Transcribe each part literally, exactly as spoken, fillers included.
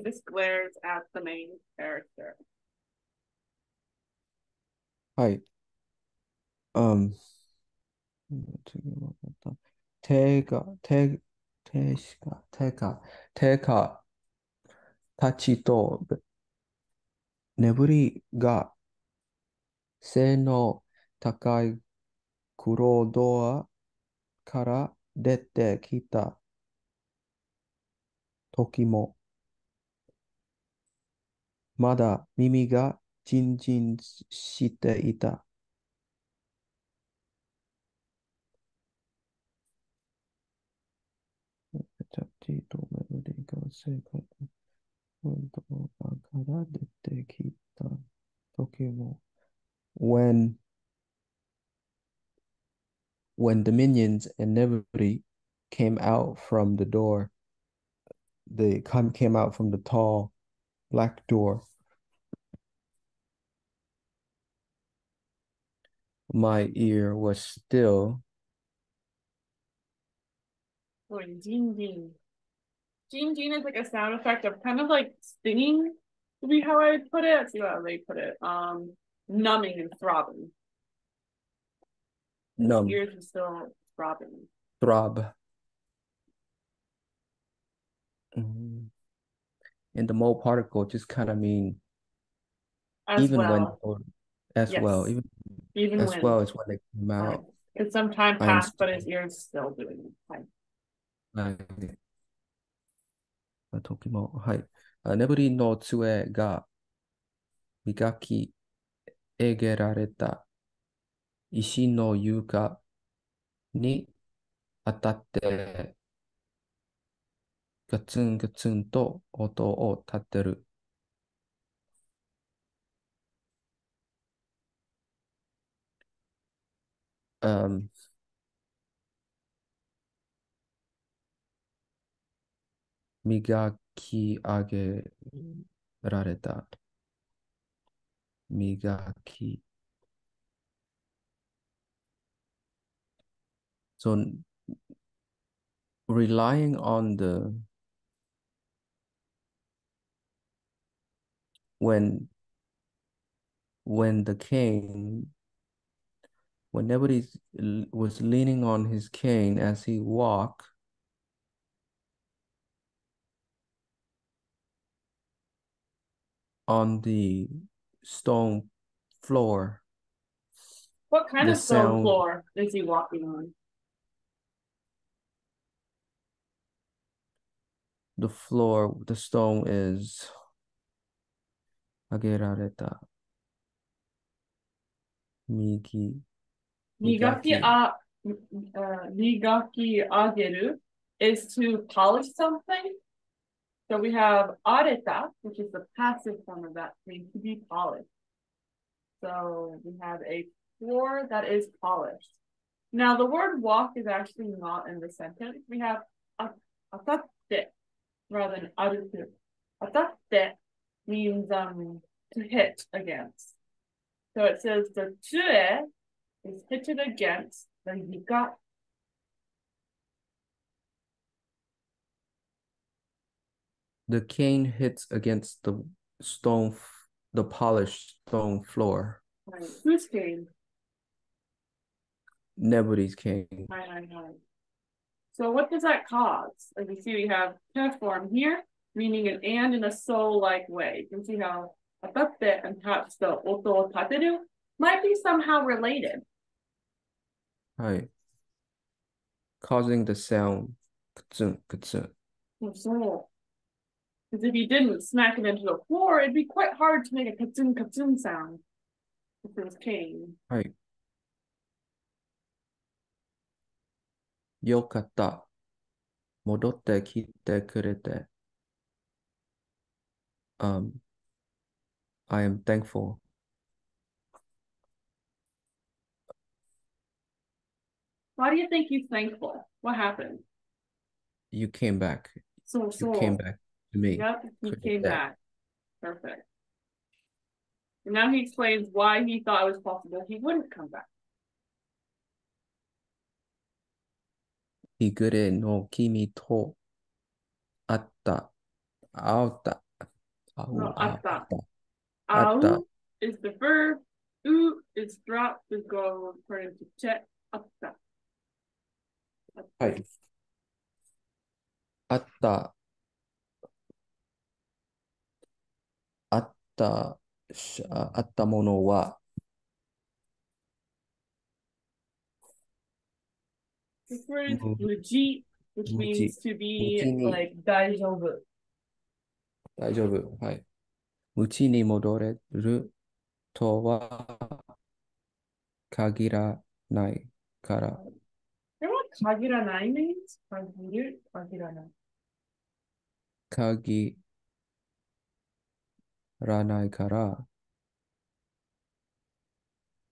This glares at the main character.はい。Um, 次はまた。手が、手、手しか、手が、手が、たちと、眠りが、背の高い黒ドアから出てきた時も、まだ耳がジンジンしていた。タチとメロディが正解のから出てきた時も。When, when the minions and Neburi came out from the door, they came out from the tall black door. My ear was still. Or ding ding. Ding ding is like a sound effect of kind of like stinging, would be how I would put it. Let's see how they put it. Um, numbing and throbbing. Numb. My ears are still throbbing. Throb. Mm-hmm. And the mole particle just kind of mean as even well. when or, as yes. well even, even as when. well as when they came out. It's some time passed, but his ears still doing it. Hi. はい。時も、はい。眠りの杖が磨きえげられた石の床に当たってガツンガツンと音を立てる。Um, Miga ki age rareta. Miga ki. So relying on the when when the cane whenever he was leaning on his cane as he walked. On the stone floor. What kind of stone sound... floor is he walking on? The floor, the stone is agerareta. Migi. Migaki a migaki ageru is to polish something. So we have areta, which is the passive form of that thing, to be polished. So we have a floor that is polished. Now the word walk is actually not in the sentence. We have atatte rather than arutu. Atatte means um to hit against. So it says the tsue is hitted against the yuka. The cane hits against the stone, the polished stone floor. Right. Whose cane? Nobody's cane. Right, right, right. So what does that cause? As you see, we have form here, meaning an and in a soul-like way. You can see how atatte and perhaps the oto tateru might be somehow related. Right. Causing the sound kutsun, kutsun. Kutsun. Because if you didn't smack it into the floor, it'd be quite hard to make a katsun katsun sound if it was cane. Right. Yokata. Modotte kite kurete. Um, I am thankful. Why do you think you're thankful? What happened? You came back. So, so. You came back. To me. Yep, he Could came back. Perfect. And now he explains why he thought it was possible he wouldn't come back. Higure no kimi to atta aota No, atta. Au is the verb. U is dropped to go according to check. Atta. Atta. Atta. Atta. Atta mono wa. Referring to legit, which means to be like daijoubu. Daijoubu, hi. Uchi ni modoreru to wa kagiranai kara. You know what kagiranai means? Kagiru, kagiranai. Kagiranai kara.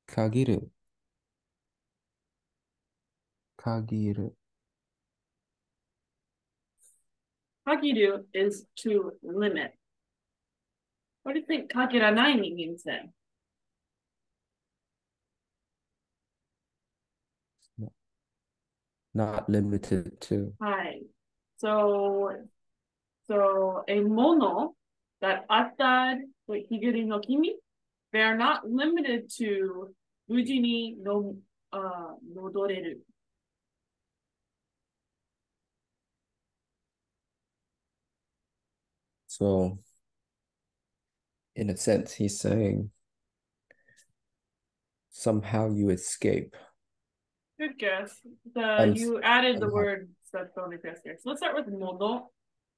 Kagiru. Kagiru. Kagiru is to limit. What do you think kagiranai means then? Not, not limited to. Hi. So, so a mono that atad with higiri no kimi, they are not limited to uji ni no uh modoreru. So, in a sense, he's saying somehow you escape. Good guess. The, and, you added the word subtonic escape. So let's start with mono.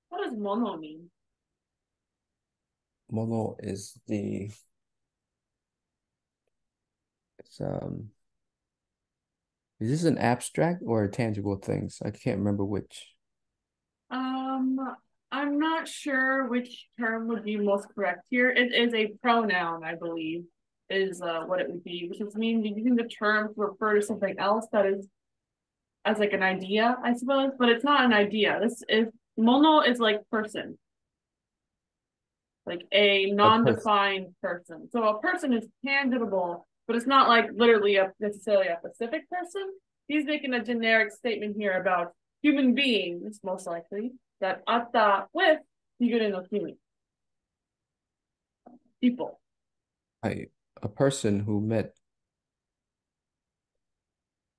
What does mono mean? Mono is the it's um is this an abstract or a tangible thing? I can't remember which. Um I'm not sure which term would be most correct here. It is a pronoun, I believe, is uh, what it would be, which is mean using the term to refer to something else that is as like an idea, I suppose, but it's not an idea. This is mono is like person, like a non-defined person. So a person is tangible, but it's not like literally a, necessarily a specific person. He's making a generic statement here about human beings, most likely. That atta with higure no kimi. People. I, a person who met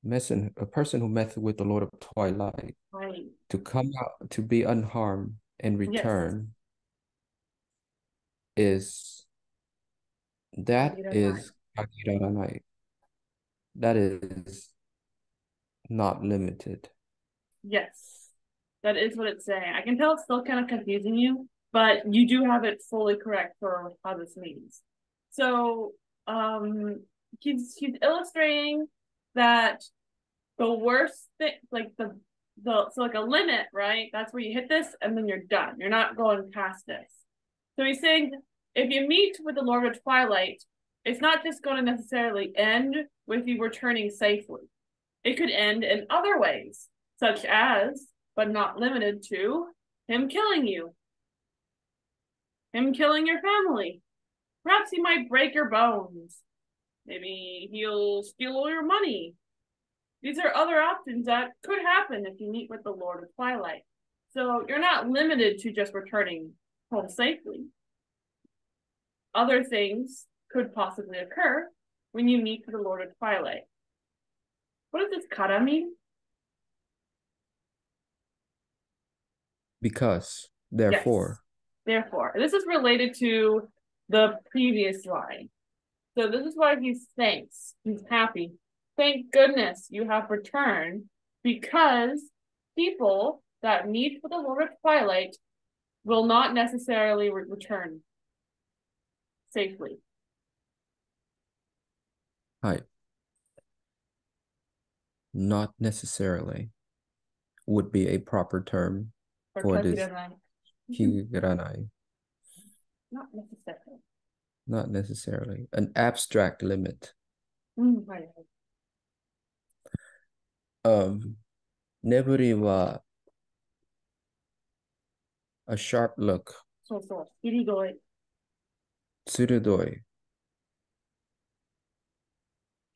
messin, a person who met with the Lord of Twilight, right, to come out to be unharmed and return, yes, is that kagiranai. Is kagiranai. That is not limited. Yes. That is what it's saying. I can tell it's still kind of confusing you, but you do have it fully correct for how this means. So um, he's, he's illustrating that the worst thing, like the, the, so like a limit, right? That's where you hit this and then you're done. You're not going past this. So he's saying if you meet with the Lord of Twilight, it's not just going to necessarily end with you returning safely. It could end in other ways, such as but not limited to him killing you, him killing your family. Perhaps he might break your bones. Maybe he'll steal all your money. These are other options that could happen if you meet with the Lord of Twilight. So you're not limited to just returning home safely. Other things could possibly occur when you meet with the Lord of Twilight. What does this kara mean? Because, therefore. Yes. Therefore. This is related to the previous line. So this is why he's thanks. He's happy. Thank goodness you have returned, because people that meet with the Lord of Twilight will not necessarily re return safely. Hi. Not necessarily would be a proper term. Or this kagiranai. Not necessarily. Not necessarily. An abstract limit. Mm, right. Um, neburi wa a sharp look. So so. Tsurudoi. Tsurudoi.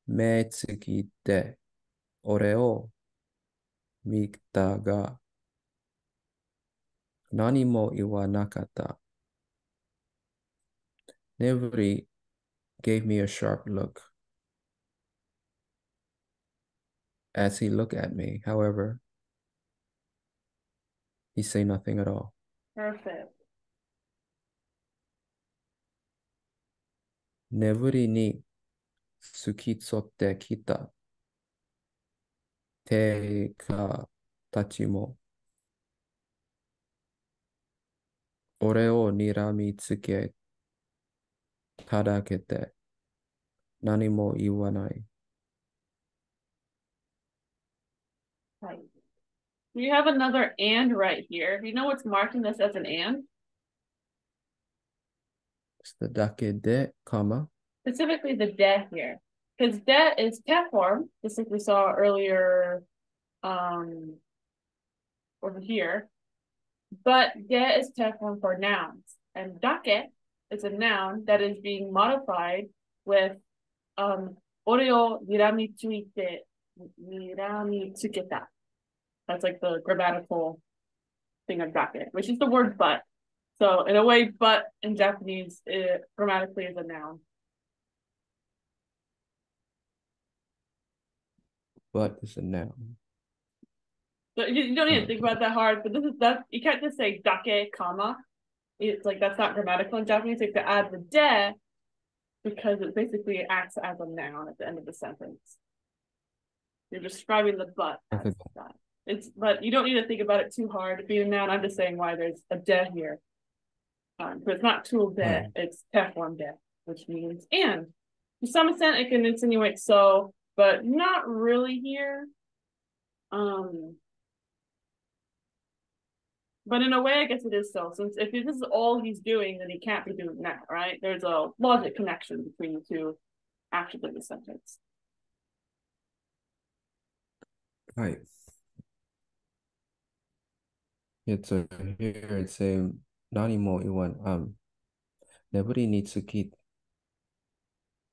Me tsukite ore o mita ga. Nani mo iwa nakata. Nobody gave me a sharp look as he looked at me. However, he said nothing at all. Perfect. Nobody ni tsukitsotte kita te ka tachi mo ore o niramitsuke tadakete nani mo iwanai. You have another and right here. Do you know what's marking this as an and? It's the dake de, comma. Specifically the de here. Because de is te form, just like we saw earlier um, over here. But de is te form for nouns. And dake is a noun that is being modified with um, ore o niramitsuite, nirami tsuketa. That's like the grammatical thing of dake, which is the word but. So in a way, but in Japanese, it grammatically is a noun. But is a noun. So you, you don't need to think about that hard, but this is that you can't just say dake, comma. It's like that's not grammatical in Japanese. You have to add the de because it basically acts as a noun at the end of the sentence. You're describing the but as that. It's, but you don't need to think about it too hard. If you're not, I'm just saying why there's a de here. Um, but it's not tool de, mm. It's te form de, which means and. To some extent, it can insinuate so, but not really here. Um, but in a way, I guess it is so. Since if this is all he's doing, then he can't be doing that, right? There's a logic connection between the two actions of the sentence. Right. It's yeah, so here it's saying nani mo iwan um nobody needs to keep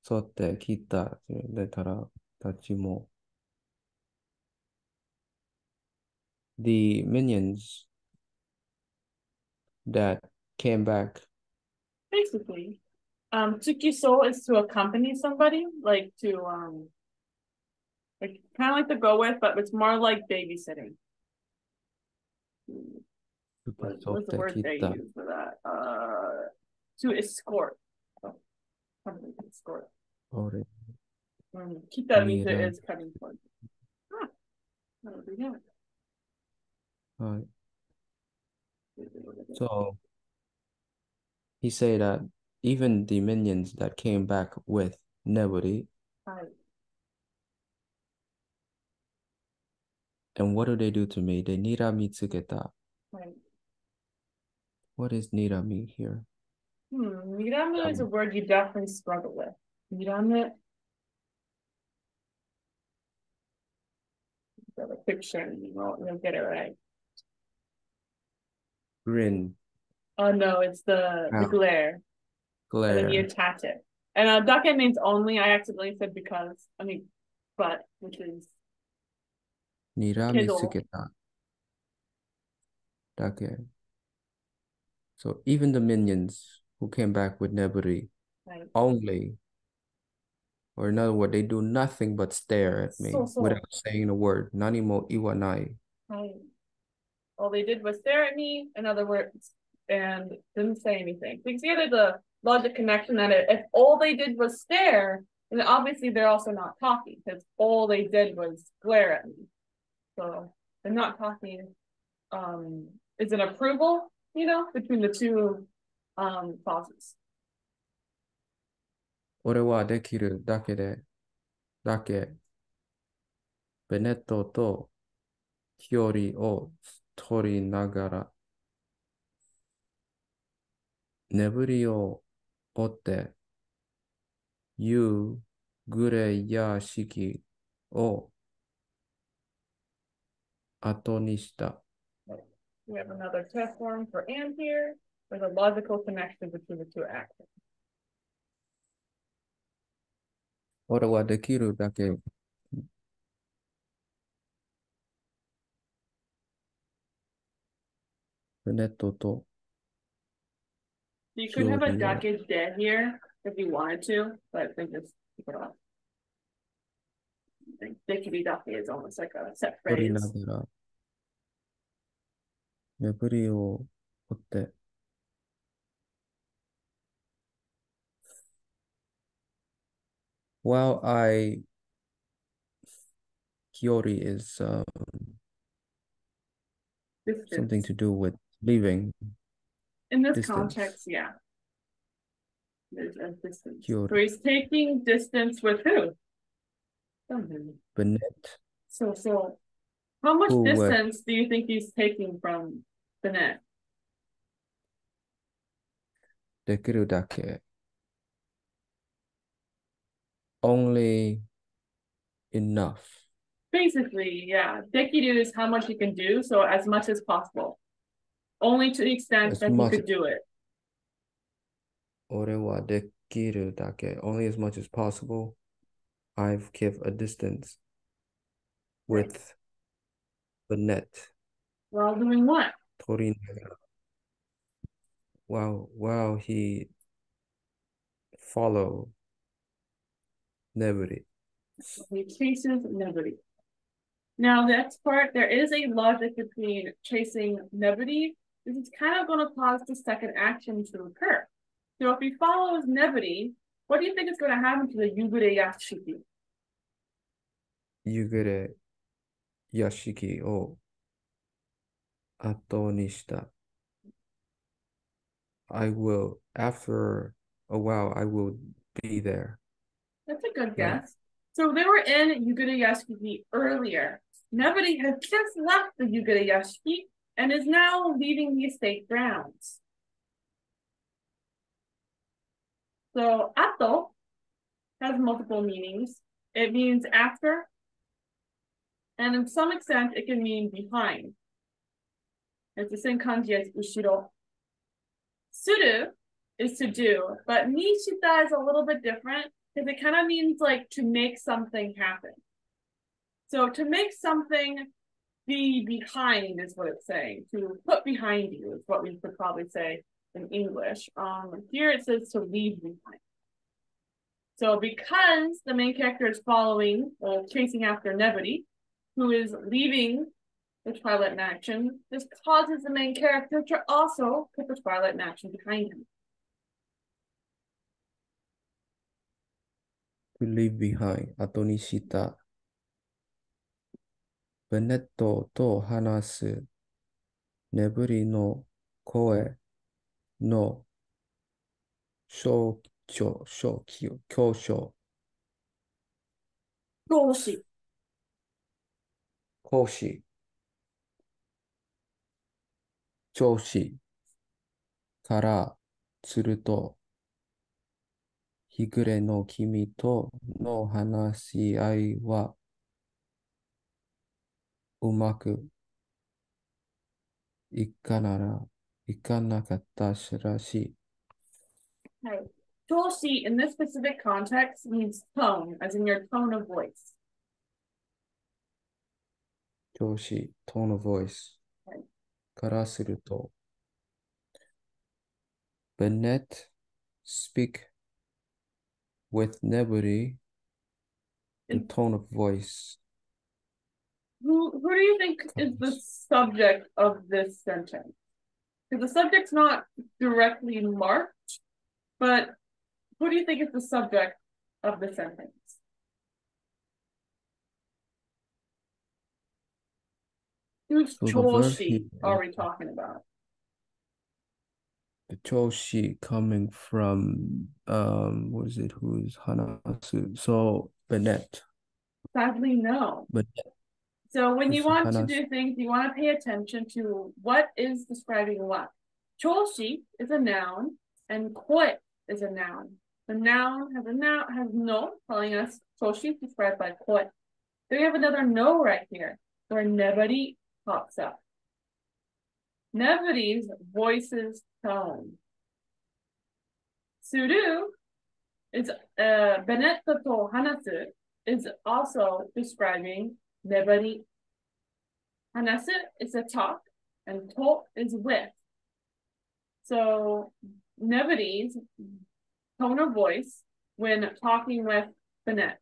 so the kita letter tachimo. The minions that came back. Basically, um tsukiso is to accompany somebody, like to um like kinda like to go with, but it's more like babysitting. What's the word they use for that? Uh, to escort. Oh, escort. Ore. Um, kita means it is coming for. Ah, that'll be good. All right. So he said that even the minions that came back with nobody. Right. And what do they do to me? They nirami tsuketa. Right. What is nirami here? Hmm, nirami um, is a word you definitely struggle with. Nirami. Got a picture and you won't you'll get it right. Grin. Oh no, it's the, the glare. Glare. And then you attach it. And uh, dake means only. I accidentally said because. I mean, but, which is. Nirami tsuketa. Okay. So even the minions who came back with neburi, right. Only, or in other words, they do nothing but stare at me so, so. without saying a word. Nani mo iwanai. Right. All they did was stare at me, in other words, and didn't say anything. Because here there's a logic connection that if all they did was stare, then obviously they're also not talking because all they did was glare at me. So they're not talking. Um, is an approval, you know, between the two um clauses. Ore wa dekiru dake de dake Benetto to Hiyori o tori nagara neburi o otte yu gure yashiki o atonishita. We have another test form for and here with a logical connection between the two actions. Ore wa dekiru dake Benetto to So you could have a dockage dead here if you wanted to, but they just keep it off. They, they could be dockage almost like a set phrase. Well, I Kyori is um, something to do with leaving. In this distance. Context, yeah. There's a distance. Kyori. So he's taking distance with who? Bennett. So, so how much who, distance uh, do you think he's taking from Bennett? Dekirudake. Only enough. Basically, yeah. Dekiru is how much you can do, so as much as possible. Only to the extent as that much... you could do it. Ore wa dekiru dake. Only as much as possible. I've kept a distance with the net. While doing what? Torinaga. Wow, wow, he follow. Neburi. He chases Neburi. Now, the next part, there is a logic between chasing Neburi. This is kind of going to cause the second action to occur. So if he follows Neburi, what do you think is going to happen to the Yugure Yashiki? Yugure Yashiki o atonishita. I will, after a while, I will be there. That's a good yeah. guess. So they were in Yugure Yashiki earlier. Nobody has just left the Yugure Yashiki and is now leaving the estate grounds. So ato has multiple meanings. It means after, and in some extent, it can mean behind. It's the same kanji as ushiro. Suru is to do, but nishita is a little bit different. Because it kind of means like to make something happen. So to make something be behind is what it's saying. To put behind you is what we could probably say in English. Um, here it says to leave behind. So because the main character is following or chasing after Neburi, who is leaving the Twilight Mansion, this causes the main character to also put the Twilight Mansion behind him. To leave behind, atonishita. Benetto to hanasu. Neburi no koe no shokyo shokyo kyosho. Koshi. Koshi. Choshi. Kara tsuruto. Higure no kimi to no hanashiai wa umaku ikanara ikanakatta shirashi. Okay. Toshi in this specific context means tone, as in your tone of voice. Toshi, tone of voice. Okay. Kara suru to. Bennett speak with Neburi and tone of voice. Who, who do you think is the subject of this sentence? Because the subject's not directly marked, but who do you think is the subject of the sentence? Whose so Choshi are we talking about? The Choshi coming from, um, what is it? Who is Hanasu? So, Bennett. Sadly, no. But so, when you want Hanasu. to do things, you want to pay attention to what is describing what. Choshi is a noun, and koe is a noun. The noun has a noun, has no, telling us Choshi is described by koe. Then we have another no right here, where nebari pops up. Nebari's voices tone. Suru is uh Benetto to Hanasu is also describing Nebari. Hanasu is a talk and to is with. So nobody's tone of voice when talking with Finette.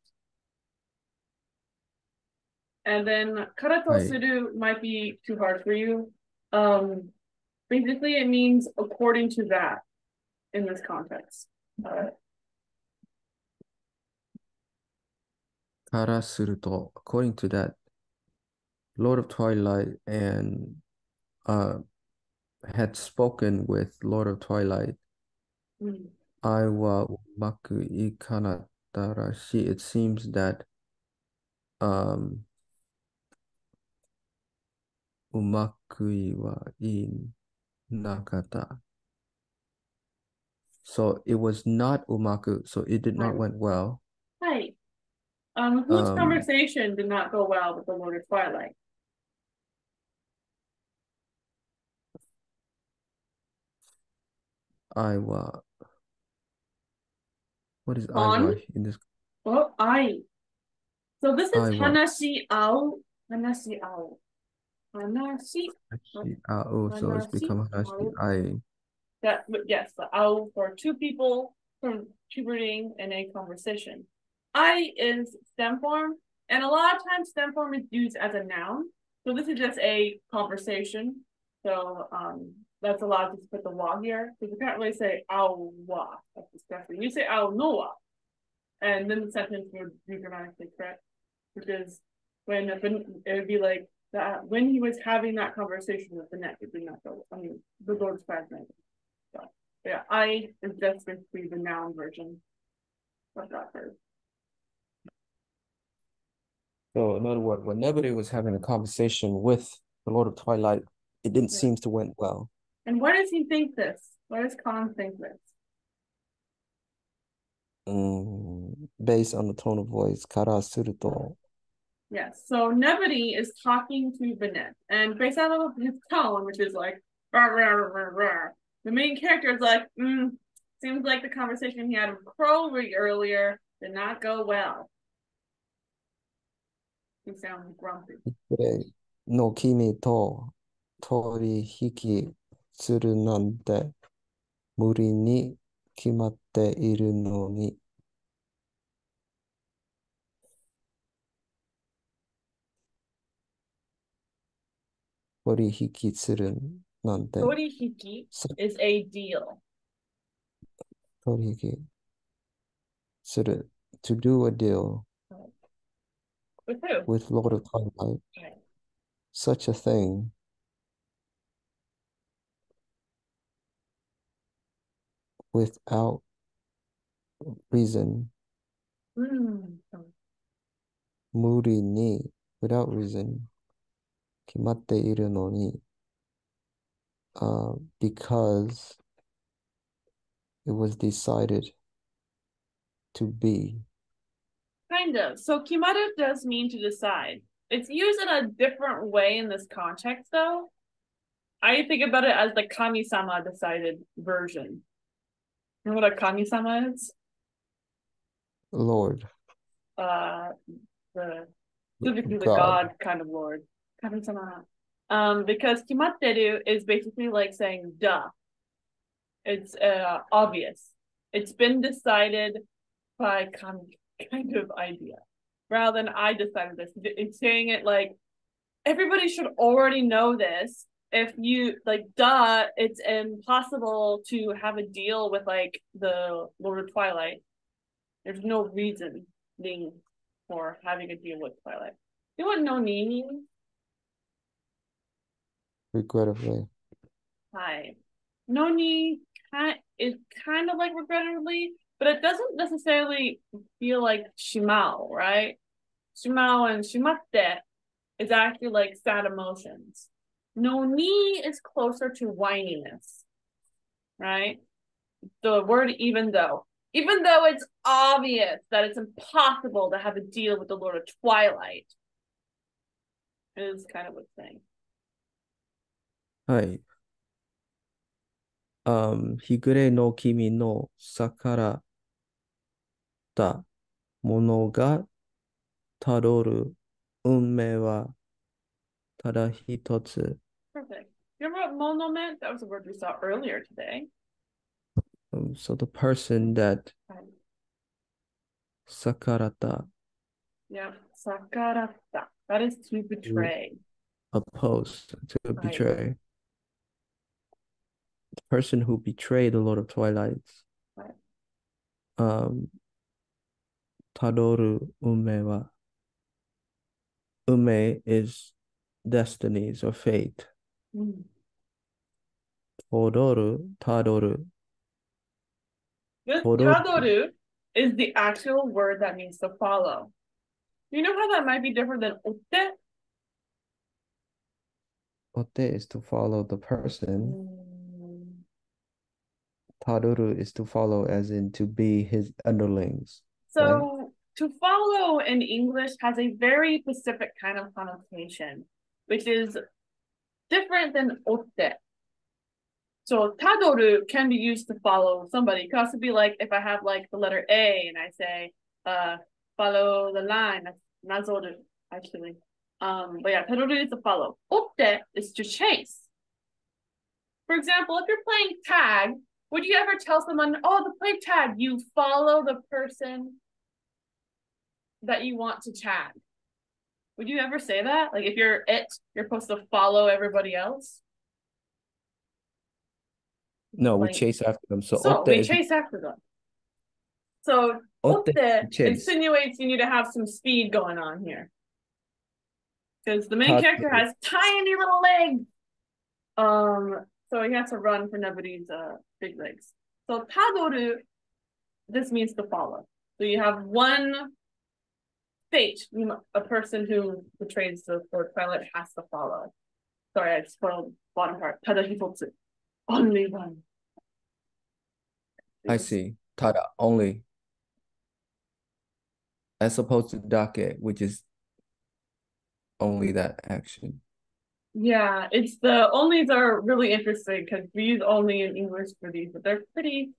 And then karato right. suru might be too hard for you. Um, basically, it means according to that in this context. Uh, Kara suruto, according to that, Lord of Twilight and uh, had spoken with Lord of Twilight. I wa umaku ikanatarashi. It seems that um. Umakui wa in nakata. So it was not umaku, so it did not right. went well. Right. Um, whose um, conversation did not go well with the Lord of Twilight? I wa. What is On? I wa in this? Oh, I. So this is hanashi ao. Hanashi ao. Hanashi. Uh, oh, so it's become hanashi. I. That yes, the ao for two people contributing in a conversation. I is stem form, and a lot of times stem form is used as a noun. So this is just a conversation. So um, that's allowed to put the wa here because you can't really say ao wa. That's disgusting. You say ao no wa, and then the sentence would be grammatically correct, which is when it would be like. That when he was having that conversation with the net, it did not go. I mean, the Lord's fragment. So yeah, I is just basically the noun version of that verb. So in other words, whenever he was having a conversation with the Lord of Twilight, it didn't yeah. seem to went well. And why does he think this? Why does Khan think this? Mm, based on the tone of voice, kara suruto. Yes, so Nebody is talking to Vinette, and based on his tone, which is like, rah, rah, rah, rah, the main character is like, mm, seems like the conversation he had with Crowley earlier did not go well. He sounds grumpy. No kimi to tori hiki tsuru nante muri ni kimatte iru no ni. Torihiki tsuru nante. Torihiki is a deal. Torihiki tsuru, to do a deal. Right. With who? With Lord of Twilight. Right. Such a thing. Without reason. Mm. Muri ni, without reason. Kimatte iru no ni, uh, because it was decided to be. Kind of. So kimaru does mean to decide. It's used in a different way in this context, though. I think about it as the kami-sama decided version. You know what a kami-sama is? Lord. Uh, the, specifically the God kind of Lord. Um, because kimatteru is basically like saying duh. It's uh, obvious. It's been decided by kind of idea. Rather than I decided this. It's saying it like everybody should already know this. If you like duh, it's impossible to have a deal with like the Lord of Twilight. There's no reason for having a deal with Twilight. You wouldn't know ni means? Regrettably. Hi. Noni is kind of like regrettably, but it doesn't necessarily feel like shimao, right? Shimao and shimatte is actually like sad emotions. Noni is closer to whininess, right? The word even though. Even though it's obvious that it's impossible to have a deal with the Lord of Twilight, is kind of what's saying. Hi. Um, higure no kimi no sakara ta mono ga tadoru unmei wa tada hitotsu. Perfect. You remember what mono meant? That was a word we saw earlier today. Um, so the person that sakarata. Yeah, sakarata. That is to betray. Oppose, to betray. Right. The person who betrayed the Lord of Twilights. Right. Um, tadoru ume wa. Ume is destinies or fate. Mm. Todoru, tadoru. This tadoru is the actual word that means to follow. You know how that might be different than otte? Otte is to follow the person. Mm. Tadoru is to follow as in to be his underlings. So right? To follow in English has a very specific kind of connotation, which is different than otte. So tadoru can be used to follow somebody. It could also be like if I have like the letter A and I say uh, follow the line. That's nazoru actually. Um, but yeah, tadoru is to follow. Otte is to chase. For example, if you're playing tag, would you ever tell someone, oh, to play tag, you follow the person that you want to tag? Would you ever say that? Like if you're it, you're supposed to follow everybody else? No, like, we chase after them. So, so we is... chase after them. So otte insinuates you need to have some speed going on here. Because the main Tadoru. character has tiny little legs. Um, so he has to run for nobody's uh, big legs. So tadoru, this means to follow. So you have one fate, a person who betrays the Lord Twilight has to follow. Sorry, I spoiled bottom part. Tadahibotsu. Only one. I see. Tada, only. As opposed to dake, which is only that action. Yeah, it's the onlys are really interesting because we use only in English for these, but they're pretty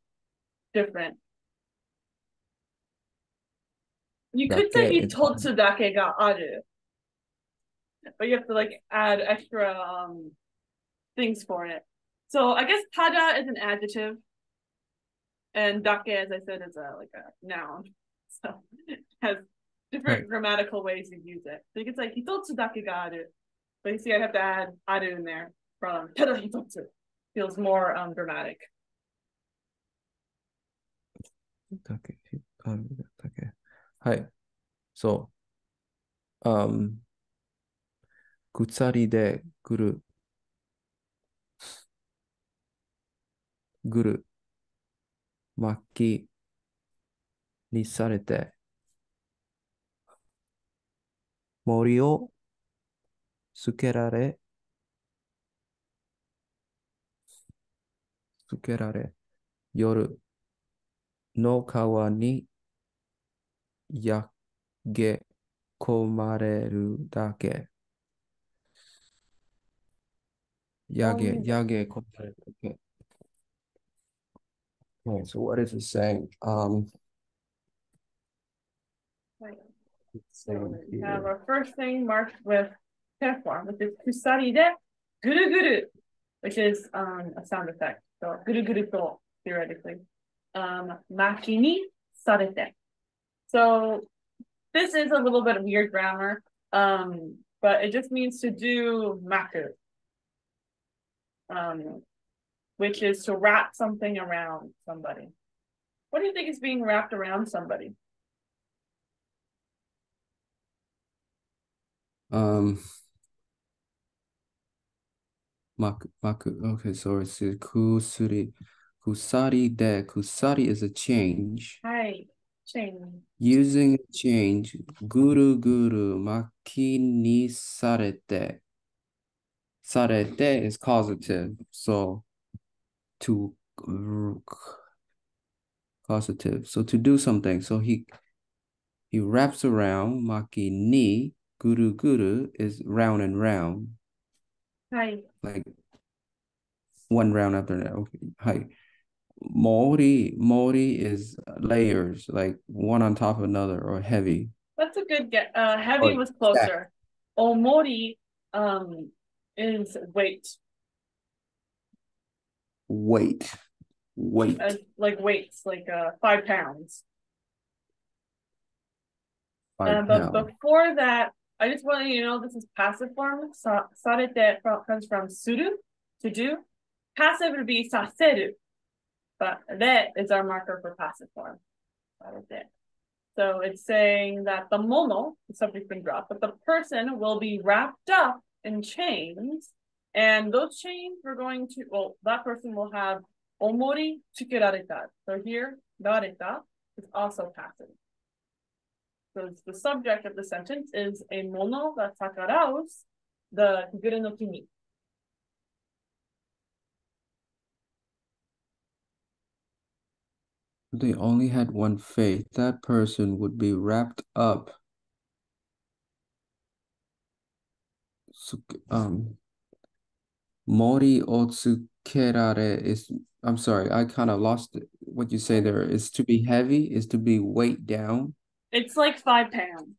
different. You dake could say you told to dake ga aru, but you have to like add extra um things for it. So I guess tada is an adjective, and dake, as I said, is a like a noun. So it has different right. grammatical ways to use it. So you could say hitotsu dake ga aru, but you see, I have to add aru in there from tada hitotsu. Feels more um dramatic. Dake aru dake. Hi. So, um, gutsari de guru. Guru Maki ni sarete Mori o Sukerare Sukerare Yoru no kawa ni Yage komareru dake Yage Yage komareru dake. Okay, so what is it saying? Um, right. So we have our first thing marked with pair form, which is kusari de guru guru, which is um, a sound effect. So guru guru to theoretically, um, maki ni sarete. So this is a little bit of weird grammar, um, but it just means to do maku, um, which is to wrap something around somebody. What do you think is being wrapped around somebody? Um, maku, maku. Okay, so it's kusuri. Kusari de. Kusari is a change. Hi, change. Using a change. Guru guru maki ni sarete. Sarete is causative, so to causative, so to do something. So he he wraps around. Maki ni guru guru is round and round. Hi. Like one round after that. Okay. Hi. Mori mori is layers, like one on top of another, or heavy. That's a good guess. Uh, heavy or was closer. Omori um is weight. Weight, Weight. Uh, like weights, like uh, five pounds. Five uh, but pounds. Before that, I just want you to know this is passive form. Sa sarete comes from suru, to do. Passive would be saseru. But that is our marker for passive form. Sarete. So it's saying that the mono, the subject's been dropped, but the person will be wrapped up in chains. And those chains we're going to, well, that person will have omori tsukerareta. So here, dareta is also passive. So the subject of the sentence is a mono that sakaraus, the kugure no kimi. They only had one faith. That person would be wrapped up. Um, mori otsukerare is, I'm sorry, I kind of lost it. What you say there is to be heavy, is to be weighed down. It's like five pounds.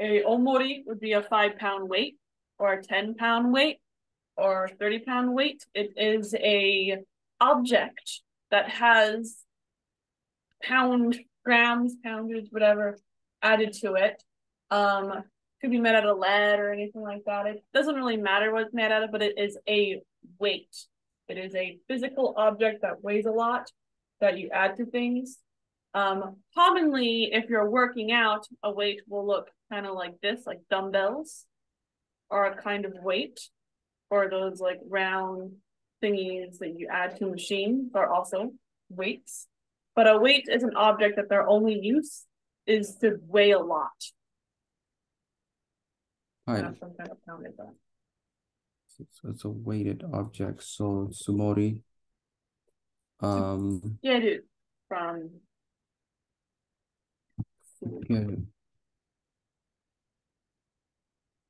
A omori would be a five pound weight, or a ten pound weight, or a thirty pound weight. It is a object that has pound, grams, poundage, whatever, added to it. Um, could be made out of lead or anything like that. It doesn't really matter what it's made out of, but it is a weight. It is a physical object that weighs a lot, that you add to things. Um, commonly, if you're working out, a weight will look kind of like this, like dumbbells, or a kind of weight, or those like round thingies that you add to machines are also weights. But a weight is an object that their only use is to weigh a lot. Right. That's some kind of poundage. So it's a weighted object. So sumori. Um. Yeah, dude. From. Okay.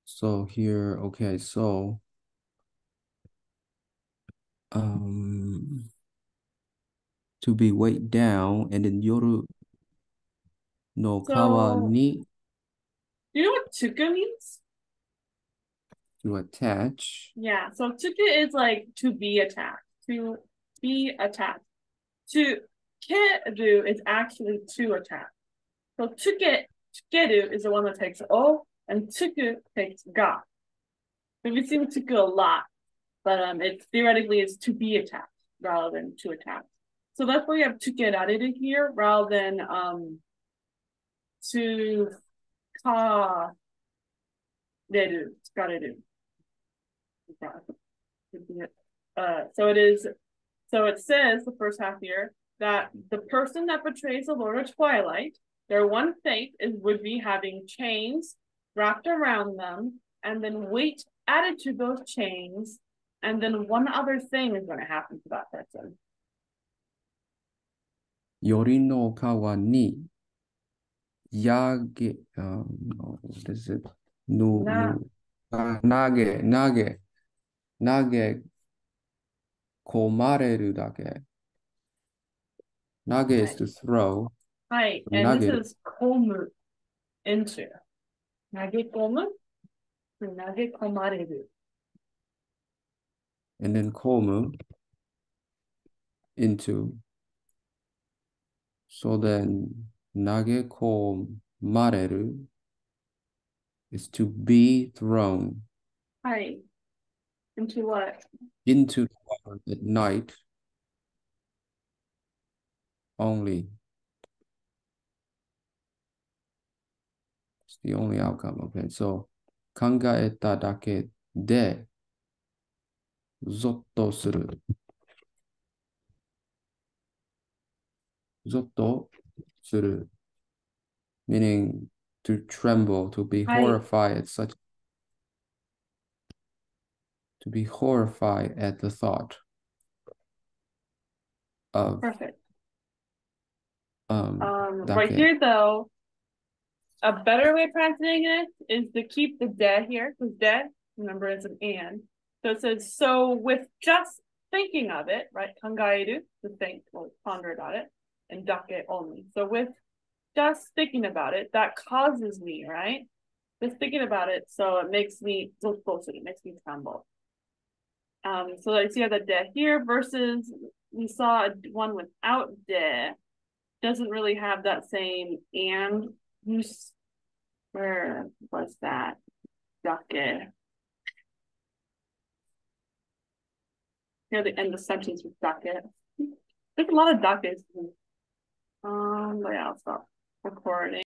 So here, okay, so. Um. To be weighed down, and then yoru no kawa ni. You know what tsuku means? To attach. Yeah, so tsuku is like to be attached, to be attached. To keru is actually to attach. So tsuke, tsukeru is the one that takes o, and tsuku takes ga. We've seen tsuku a lot, but um, it's theoretically it's to be attached rather than to attach. So that's why you have to get added in here rather than um to ka deru, tsukareru. Uh, so it is, so it says the first half here that the person that betrays the Lord at twilight, their one fate is would be having chains wrapped around them and then weight added to those chains, and then one other thing is going to happen to that person. Yori no kawa ni yage, um, no, what is it? No, Na. uh, nage, nage, nage komareru dake. Nage right. Is to throw. Right, and nage. This is komu, into. Nage komu, nage komareru. And then komu, into. So then, nage komareru is to be thrown. Right. Into what? Into the water at night only. It's the only outcome. Okay, so kangaeta dake de zotto suru. Zotto suru, meaning to tremble, to be Hi. horrified at such, to be horrified at the thought of. Perfect. Um, um right here though, a better way of pronouncing it is to keep the de here, because de, remember, is an and. So it says, so with just thinking of it, right? Kangaeru, to think, well, ponder about it. And dake only. So with just thinking about it, that causes me, right? Just thinking about it, so it makes me zotto suru, it makes me tremble. Um, so I see how the de here versus we saw one without de, doesn't really have that same and use. Where was that? Ducke. Near the end of the sentence with ducke. There's a lot of duckes. Um, but yeah, I'll stop recording.